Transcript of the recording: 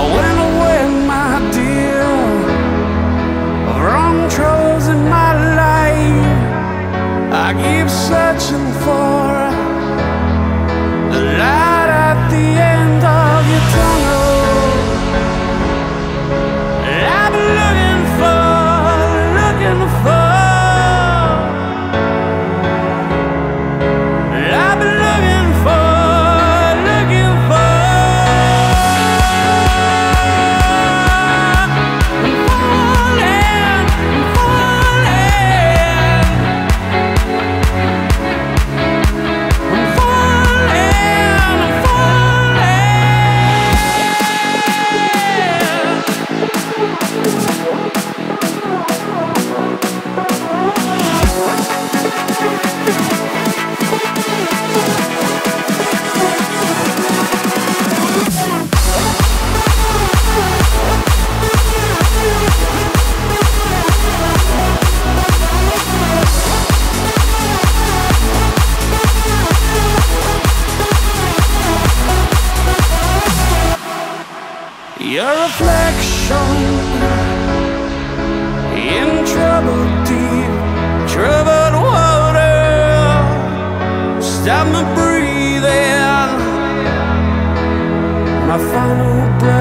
I went away, my dear, wrong trolls in my life. I keep searching for the light at the end of your tunnel. I've been looking for your reflection in troubled deep, troubled water. Stop my breathing, my final breath.